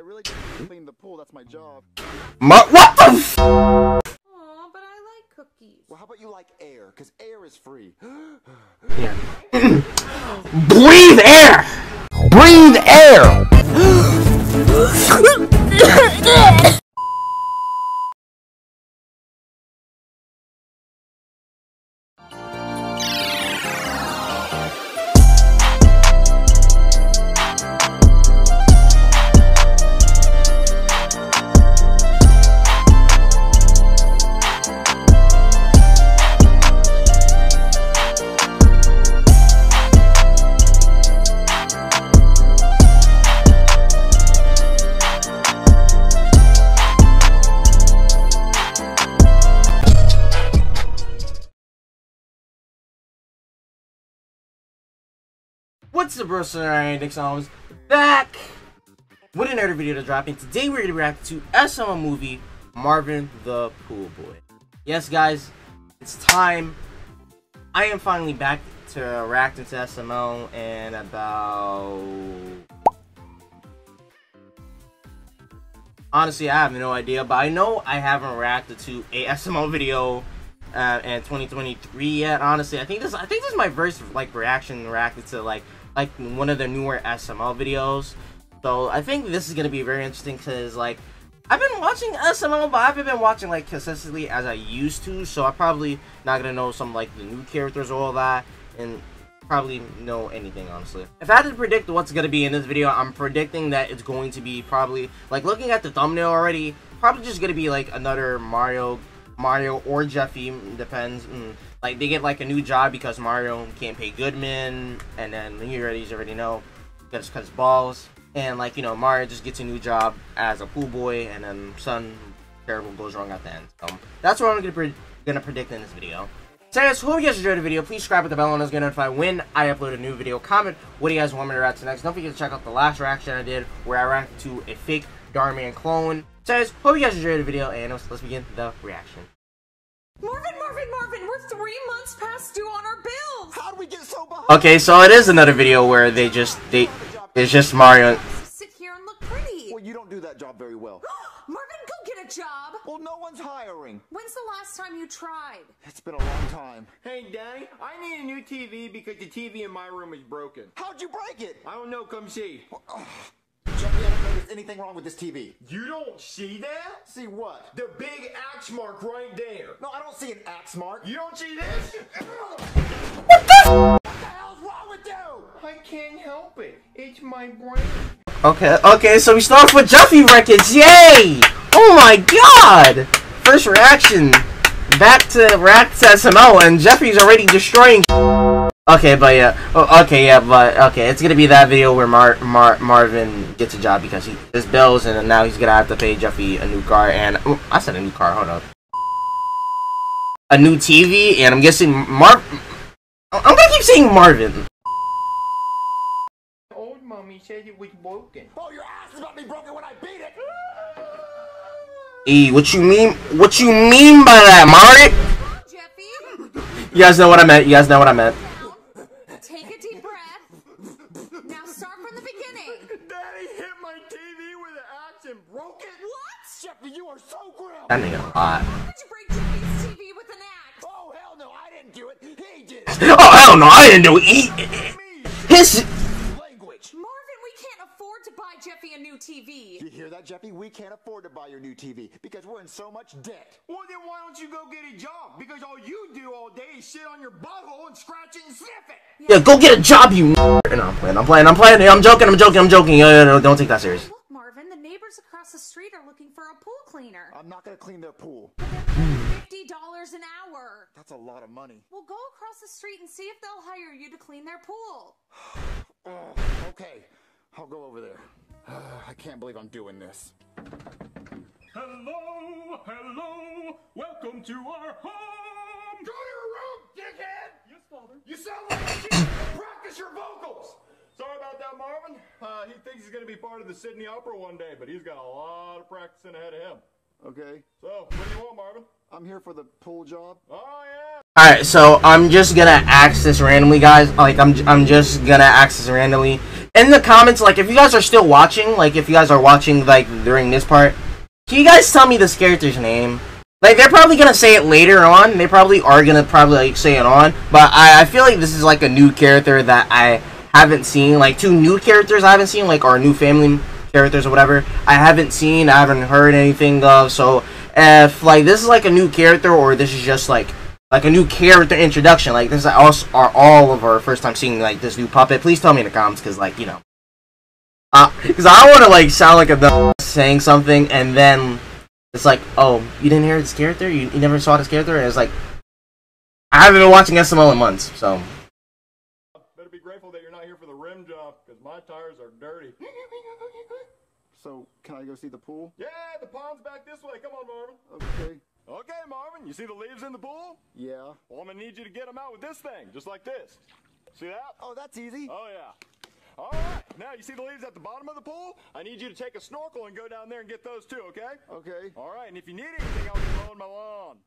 I really just need to clean the pool. That's my job. What the f? Aw, but I like cookies. Well, how about you like air? Because air is free. Yeah. Breathe air! Breathe air! What's up, bro? Alright, back with another video to drop, and today we're gonna react to SML movie Marvin the Pool Boy. Yes, guys, it's time. I am finally back to reacting to SML in about. Honestly, I have no idea, but I know I haven't reacted to a SML video. And 2023 yet. Honestly, I think this is my first like reacted to like one of the newer SML videos. So I think this is gonna be very interesting because like I've been watching SML, but I haven't been watching like consistently as I used to. So I'm probably not gonna know some like the new characters or all that, and probably know anything honestly. If I had to predict what's gonna be in this video, I'm predicting that it's going to be probably like looking at the thumbnail already. Probably just gonna be like another Mario or Jeffy, depends. Like they get like a new job because Mario can't pay Goodman, and then you already know, just cuts balls, and like you know Mario just gets a new job as a pool boy, and then something terrible goes wrong at the end. So that's what I'm gonna predict in this video. So guys, hope you guys enjoyed the video. Please subscribe with the bell and it's gonna notify when I upload a new video. Comment what do you guys want me to react to next. Don't forget to check out the last reaction I did where I reacted to a fake Darman clone. So guys, hope you guys enjoyed the video, and let's begin the reaction. Marvin, we're 3 months past due on our bills! How'd we get so behind? Okay, so it is another video where it's just Mario. Sit here and look pretty. Well, you don't do that job very well. Marvin, go get a job! Well, no one's hiring. When's the last time you tried? It's been a long time. Hey, Danny, I need a new TV because the TV in my room is broken. How'd you break it? I don't know, come see. Jeffy, I don't know if there's anything wrong with this TV. You don't see that? See what? The big axe mark right there. No, I don't see an axe mark. You don't see this? What the hell's wrong with you? I can't help it. It's my brain. Okay, so we start off with Jeffy records. Yay! Oh my god! First reaction. Back to react to SML, and Jeffy's already destroying. Okay, it's gonna be that video where Marvin gets a job because his bills, and now he's gonna have to pay Jeffy a new car, and I said a new car, hold up. A new TV, and I'm guessing I'm gonna keep saying Marvin. Old mommy said it was broken. Oh, your ass is about to be broken when I beat it! Hey, what you mean by that, Mario? Jeffy? You guys know what I meant, Take a deep breath. Now start from the beginning. Daddy hit my TV with an axe and broke it. What? Jeffy, you are so gross. That nigga hot. How did you break Jeffy's TV with an axe? Oh hell no, I didn't do it. He did it. Oh hell no, I didn't do it. His language. Marvin, we can't afford to buy Jeffy a new TV. You hear that, Jeffy? We can't afford to buy your new TV because we're in so much debt. Well then, why don't you go get a job? Because all you do all day is sit on your butthole and scratch it and sniff it. Yeah, go get a job, you. No, I'm playing. I'm joking. Yo, don't take that serious. Look, Marvin, the neighbors across the street are looking for a pool cleaner. I'm not gonna clean their pool. $50 an hour. That's a lot of money. Well, go across the street and see if they'll hire you to clean their pool. Okay, I'll go over there. I can't believe I'm doing this. Hello. Welcome to our home. Go to your room, dickhead. Yes, father. You sound like a kid. Practice your vocals. Sorry about that, Marvin. He thinks he's going to be part of the Sydney Opera one day, but he's got a lot of practicing ahead of him. Okay. So, what do you want, Marvin? I'm here for the pool job. Oh, yeah. Alright, so I'm just gonna ask this randomly, guys. Like, I'm just gonna ask this randomly. in the comments, like, if you guys are still watching, like, if you guys are watching, like, during this part, can you guys tell me this character's name? Like, they're probably gonna say it later on. They probably are gonna probably, like, say it on. But I feel like this is, like, a new character that I haven't seen. Like, two new characters I haven't seen, like, our new family characters or whatever. I haven't seen, I haven't heard anything of. So, if, like, this is, like, a new character, or this is just, like a new character introduction, like, this is are all of our first time seeing, like, this new puppet, please tell me in the comments, because, like, you know, because I want to, like, sound like a dumbass saying something, and then it's like, oh, you didn't hear this character, you never saw this character, and it's like, I haven't been watching SML in months, so. Better be grateful that you're not here for the rim job, because my tires are dirty. So, can I go see the pool? Yeah, the pond's back this way, come on, Marvin. Okay. Okay, Marvin, you see the leaves in the pool? Yeah. Well, I'm gonna need you to get them out with this thing, just like this. See that? Oh, that's easy. Oh, yeah. All right, now you see the leaves at the bottom of the pool? I need you to take a snorkel and go down there and get those too, okay? Okay. All right, and if you need anything, I'll be mowing my lawn.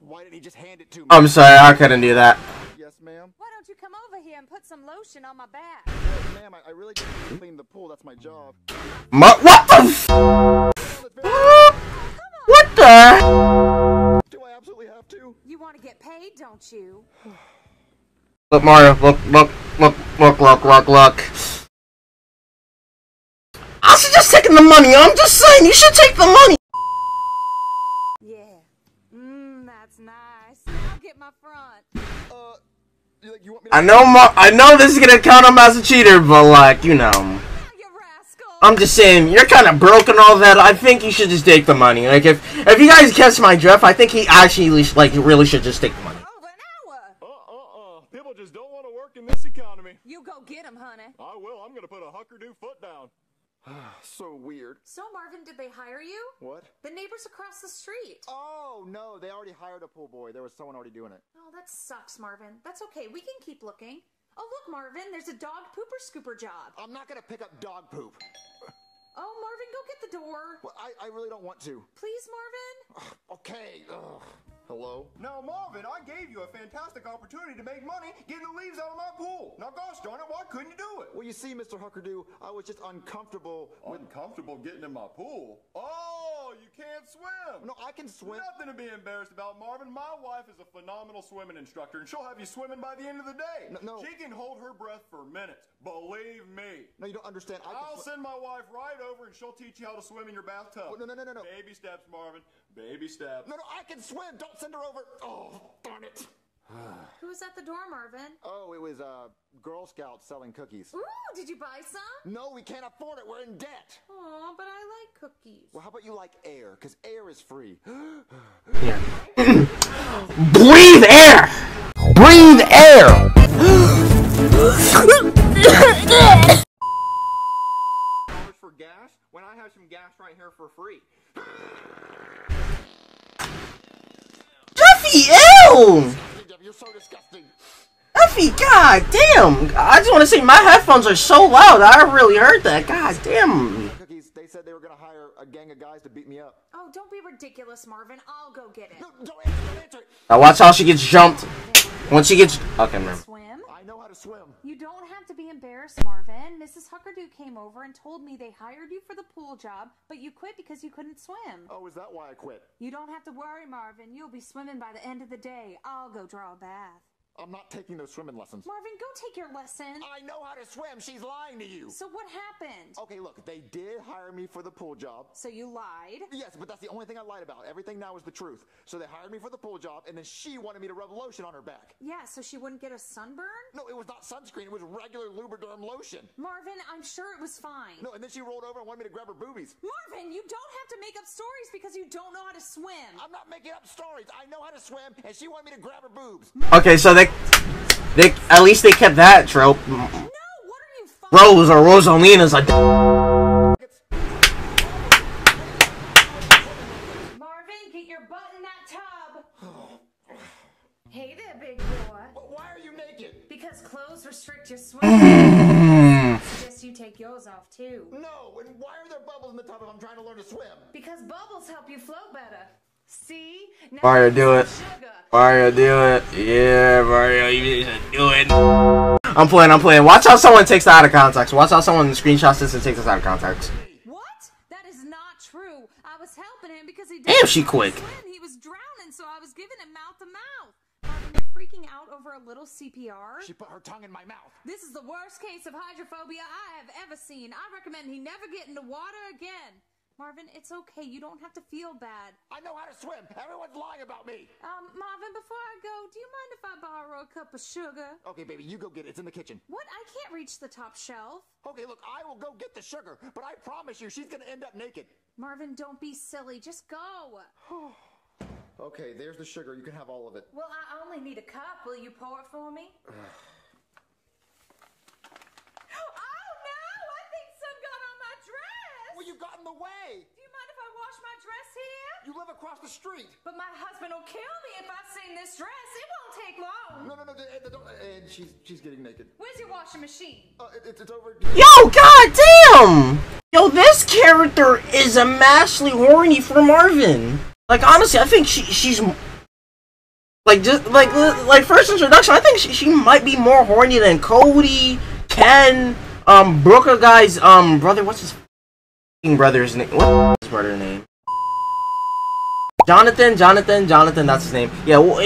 Why didn't he just hand it to me? I'm sorry, I couldn't do that. Yes, ma'am? Why don't you come over here and put some lotion on my back? Yes, ma'am, I really just need to clean the pool, that's my job. What the f- What the? Have to. You want to get paid, don't you? Look, Mario, look. I should just taking the money. I'm just saying, you should take the money. Yeah. That's nice. I'll get my front. You want me to I know this is gonna count him as a cheater, but, like, you know. You rascal. I'm just saying, you're kind of broke and all that. I think you should just take the money. Like, if you guys catch my drift, I think he actually, like, really should just take the money. Over an hour. People just don't want to work in this economy. You go get him, honey. I will. I'm gonna put a Huckerdoo foot down. So weird. So, Marvin, did they hire you? What? The neighbors across the street. Oh no, they already hired a pool boy. There was someone already doing it. Oh, that sucks, Marvin. That's okay. We can keep looking. Oh, look, Marvin, there's a dog pooper scooper job. I'm not gonna pick up dog poop. Oh, Marvin, go get the door. Well, I really don't want to. Please, Marvin? Okay. Ugh. Hello? Now, Marvin, I gave you a fantastic opportunity to make money getting the leaves out of my pool. Now, gosh darn it, why couldn't you do it? Well, you see, Mr. Huckerdoo, I was just uncomfortable. Uncomfortable getting in my pool? Oh, you can't swim. No, I can swim. Nothing to be embarrassed about, Marvin. My wife is a phenomenal swimming instructor, and she'll have you swimming by the end of the day. No. She can hold her breath for minutes. Believe me. No, you don't understand. I'll send my wife right over, and she'll teach you how to swim in your bathtub. Well, no. Baby steps, Marvin. Baby steps. No, I can swim. Don't send her over. Oh, darn it. Who was at the door, Marvin? Oh, it was, Girl Scouts selling cookies. Ooh, did you buy some? No, we can't afford it. We're in debt. Aw, but I like cookies. Well, how about you like air? Because air is free. Yeah. Breathe air! Breathe air! For gas, when I have some gas right here for free. Jeffy, ew! You're so disgusting. Jeffy, god damn! I just want to say my headphones are so loud. I really heard that. God damn. Cookies, they said they were gonna hire a gang of guys to beat me up. Oh, don't be ridiculous, Marvin. I'll go get it. No, don't answer, don't answer. Now watch how she gets jumped. Once she gets, okay, man. I know how to swim. You don't have to be embarrassed, Marvin. Mrs. Huckerdoo came over and told me they hired you for the pool job, but you quit because you couldn't swim. Oh, is that why I quit? You don't have to worry, Marvin. You'll be swimming by the end of the day. I'll go draw a bath. I'm not taking those swimming lessons. Marvin, go take your lesson. I know how to swim. She's lying to you. So what happened? Okay, look, they did hire me for the pool job. So you lied? Yes, but that's the only thing I lied about. Everything now is the truth. So they hired me for the pool job, and then she wanted me to rub lotion on her back. Yeah, so she wouldn't get a sunburn? No, it was not sunscreen. It was regular Lubriderm lotion. Marvin, I'm sure it was fine. No, and then she rolled over and wanted me to grab her boobies. Marvin, you don't have to make up stories because you don't know how to swim. I'm not making up stories. I know how to swim, and she wanted me to grab her boobs. Okay, so they at least they kept that trope. No, what are you Rose or Rosalina's like Marvin, get your butt in that tub. Hey there, big boy. But why are you naked? Because clothes restrict your swim. I suggest you take yours off too. No, and why are there bubbles in the tub if I'm trying to learn to swim? Because bubbles help you float better. See? Now Mario, do it. Mario, do it. Yeah, Mario, you need to do it. I'm playing. Watch how someone takes that out of context. Watch how someone screenshots this and takes this out of context. What? That is not true. I was helping him because he didn't. Damn, she quick. He was drowning, so I was giving him mouth to mouth. You're freaking out over a little CPR? She put her tongue in my mouth. This is the worst case of hydrophobia I have ever seen. I recommend he never get into water again. Marvin, it's okay. You don't have to feel bad. I know how to swim. Everyone's lying about me. Marvin, before I go, do you mind if I borrow a cup of sugar? Okay, baby, you go get it. It's in the kitchen. What? I can't reach the top shelf. Okay, look, I will go get the sugar, but I promise you she's gonna end up naked. Marvin, don't be silly. Just go. Okay, there's the sugar. You can have all of it. Well, I only need a cup. Will you pour it for me? You got in the way. Do you mind if I wash my dress here? You live across the street. But my husband will kill me if I stain this dress. It won't take long. No, no, no. And she's getting naked. Where's your washing machine? It's over. Yo, goddamn! Yo, this character is immensely horny for Marvin. Like, honestly, I think she's like just like first introduction. I think she might be more horny than Cody, Ken, Brooker guy's brother. What's his brother's name? What's his brother's name? Jonathan, that's his name. Yeah, well,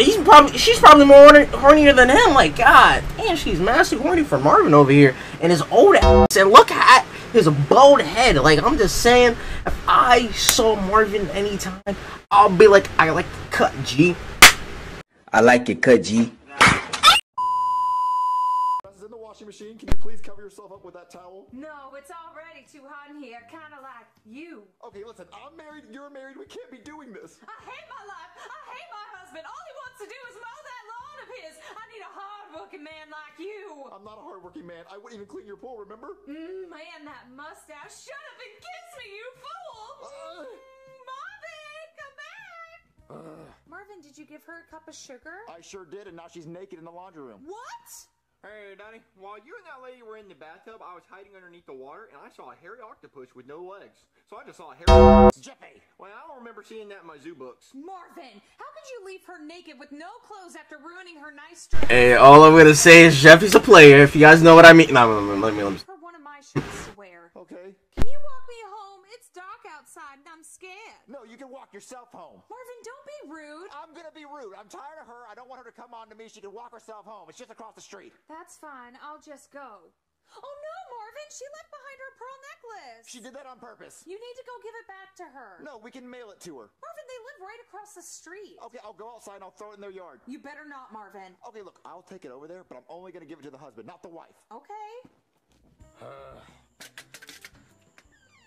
she's probably more hornier than him. Like, god damn, she's massively horny for Marvin over here and his old ass, and look at his bald head. Like, I'm just saying, if I saw Marvin anytime, I'll be like, I like to cut, G. I like it cut, G. Machine, can you please cover yourself up with that towel? No, it's already too hot in here, kind of like you. Okay, listen, I'm married, you're married, we can't be doing this. I hate my life, I hate my husband, all he wants to do is mow that lawn of his. I need a hard-working man like you. I'm not a hard-working man, I wouldn't even clean your pool, remember? Man, that mustache, shut up and kiss me, you fool! Marvin, come back! Marvin, did you give her a cup of sugar? I sure did, and now she's naked in the laundry room. What? Hey, Donnie, while you and that lady were in the bathtub, I was hiding underneath the water, and I saw a hairy octopus with no legs. So I just saw a hairy... Jeffy! Well, I don't remember seeing that in my zoo books. Marvin, how could you leave her naked with no clothes after ruining her nice dress? Hey, all I'm gonna say is Jeffy's a player, if you guys know what I mean. No, let me... For one of my shirts to wear. Okay. Can you walk me home? It's dark outside, and I'm scared. No, you can walk yourself home. Marvin, don't be rude. I'm gonna be rude. I'm tired of her. I don't want her to come on to me. She can walk herself home. It's just across the street. That's fine. I'll just go. Oh no, Marvin! She left behind her pearl necklace! She did that on purpose. You need to go give it back to her. No, we can mail it to her. Marvin, they live right across the street. Okay, I'll go outside and I'll throw it in their yard. You better not, Marvin. Okay, look, I'll take it over there, but I'm only gonna give it to the husband, not the wife. Okay.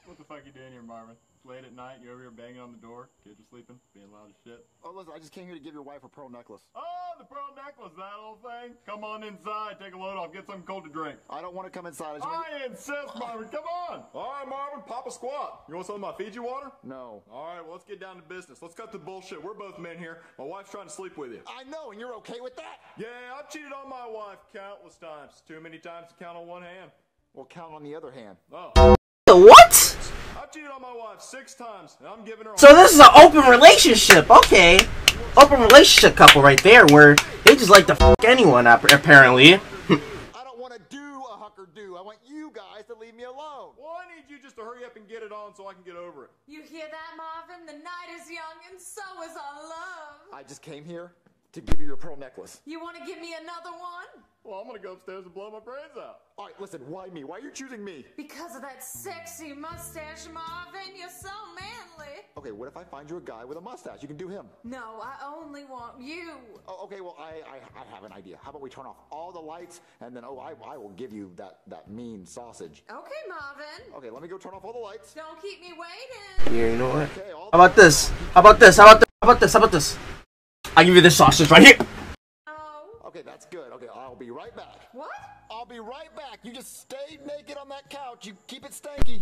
What the fuck you doing here, Marvin? It's late at night, you over here banging on the door, kids are sleeping, being loud as shit. Oh, listen, I just came here to give your wife a pearl necklace. Oh, the pearl necklace, that old thing? Come on inside, take a load off, get something cold to drink. I don't want to come inside. I insist, Marvin, come on! Alright, Marvin, pop a squat. You want some of my Fiji water? No. Alright, well, let's get down to business. Let's cut the bullshit. We're both men here. My wife's trying to sleep with you. I know, and you're okay with that? Yeah, I've cheated on my wife countless times. Too many times to count on one hand. Well, count on the other hand. Oh. What? I've cheated on my wife 6 times, and I'm giving her. So this is an open relationship, okay? Open relationship couple right there, where they just like to fuck anyone apparently. I don't want to do a Huckerdoo. I want you guys to leave me alone. Well, I need you just to hurry up and get it on so I can get over it. You hear that, Marvin? The night is young, and so is our love. I just came here to give you your pearl necklace. You want to give me another one? Well, I'm gonna go upstairs and blow my brains out. All right, listen, why me? Why are you choosing me? Because of that sexy mustache, Marvin. You're so manly. Okay, what if I find you a guy with a mustache? You can do him. No, I only want you. Oh, okay, well, I have an idea. How about we turn off all the lights, and then, oh, I will give you that mean sausage. Okay, Marvin. Okay, let me go turn off all the lights. Don't keep me waiting. Yeah, you know what? Okay, how about this? How about this? How about this? How about this? How about this? I'll give you this sausage right here. Okay, that's good. Okay, I'll be right back. What? I'll be right back. You just stay naked on that couch. You keep it stanky.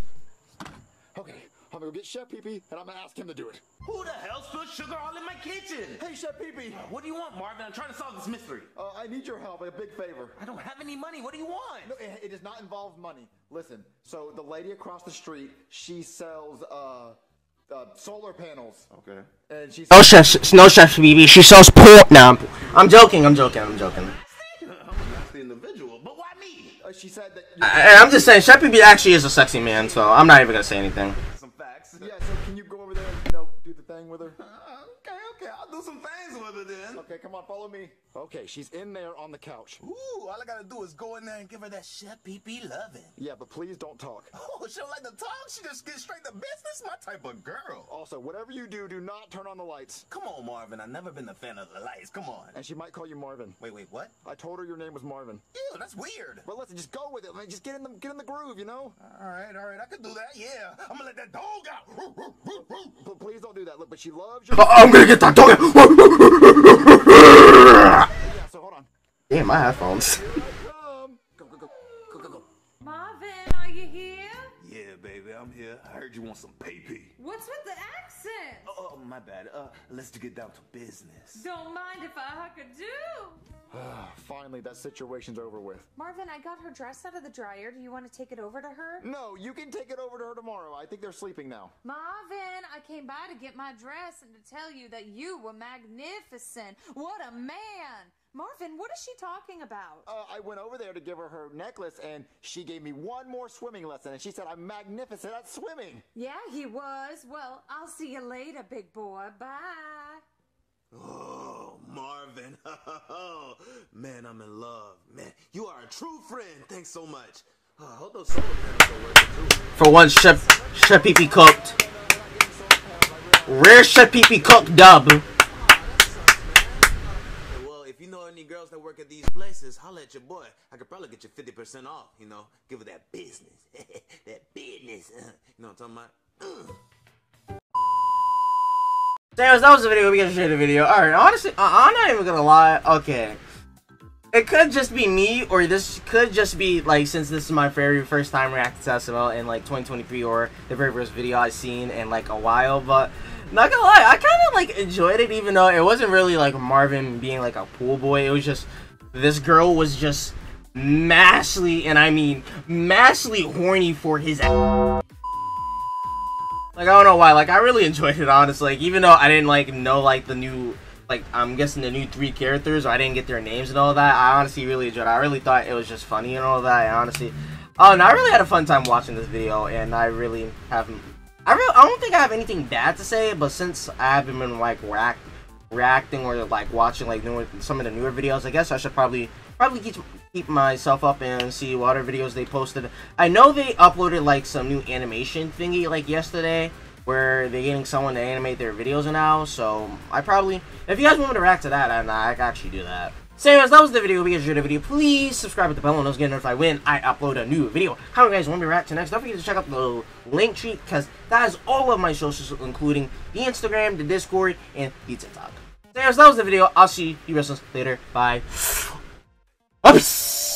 Okay, I'm gonna go get Chef Pee Pee, and I'm gonna ask him to do it. Who the hell spilled sugar all in my kitchen? Hey, Chef Pee Pee. What do you want, Marvin? I'm trying to solve this mystery. I need your help. A big favor. I don't have any money. What do you want? No, it does not involve money. Listen, so the lady across the street, she sells, solar panels. Okay. And she no chef BB. She sells pork. Now I'm joking. I'm joking. I'm joking. I'm a nasty individual, but why She said that I'm just saying, Chef Pee Pee actually is a sexy man, so I'm not even gonna say anything. Some facts. Yeah, so can you go over there and, you know, do the thing with her? Okay, I'll do some things with her then. Okay, come on, follow me. Okay, she's in there on the couch. Ooh, all I gotta do is go in there and give her that Chef Pee Pee loving. Yeah, but please don't talk. Oh, she don't like to talk? She just gets straight to business? My type of girl. Also, whatever you do not turn on the lights. Come on, Marvin. I've never been a fan of the lights. Come on. And she might call you Marvin. Wait, what? I told her your name was Marvin. Ew, that's weird. But listen, just go with it. I mean, just get in the groove, you know? All right. I can do that, yeah. I'm gonna let that dog out. But please don't do that. Look, but she loves your... I'm gonna get that dog out. Yeah, so hold on. Damn, my headphones. Go. Marvin, are you here? Yeah, baby, I'm here. I heard you want some pee-pee. What's with the accent? Oh, my bad. Let's get down to business. Don't mind if I Huckerdoo. Finally, that situation's over with. Marvin, I got her dress out of the dryer. Do you want to take it over to her? No, you can take it over to her tomorrow. I think they're sleeping now. Marvin, I came by to get my dress and to tell you that you were magnificent. What a man. Marvin, what is she talking about? I went over there to give her her necklace, and she gave me one more swimming lesson, and she said I'm magnificent at swimming. Yeah, he was. Well, I'll see you later, big boy. Bye. Oh, Marvin. Man, I'm in love. Man, you are a true friend. Thanks so much. I hope those solar panels are working too. For once, Chef Pee Pee cooked. Rare Chef Pee Pee cooked dub. Girls that work at these places, holla at your boy. I could probably get you 50% off, you know. Give her that business. That business. You know what I'm talking about? Damn, that was the video. We gotta share the video. Alright, honestly, I'm not even gonna lie. Okay. It could just be me, or this could just be, like, since this is my very first time reacting to SML in, like, 2023, or the very first video I've seen in, like, a while, but... Not gonna lie, I kind of like enjoyed it, even though it wasn't really like Marvin being like a pool boy. It was just this girl was just massively, and I mean massively, horny for his ass. Like, I don't know why, like I really enjoyed it, honestly. Like, even though I didn't like know like the new, like I'm guessing the new 3 characters, or I didn't get their names and all that, I honestly really enjoyed it. I really thought it was just funny and all that, and honestly, and I really had a fun time watching this video, and I really haven't. I don't think I have anything bad to say, but since I haven't been like reacting or like watching like some of the newer videos, I guess I should probably keep myself up and see what other videos they posted. I know they uploaded like some new animation thingy like yesterday, where they're getting someone to animate their videos now. So I probably, if you guys want me to react to that, I can actually do that. So anyways, that was the video. If you guys enjoyed the video, please subscribe with the bell and those get notified when I upload a new video. How do you guys want me to react to next? Don't forget to check out the link tree, because that is all of my socials, including the Instagram, the Discord, and the TikTok. So anyways, that was the video. I'll see you guys later. Bye. Oops.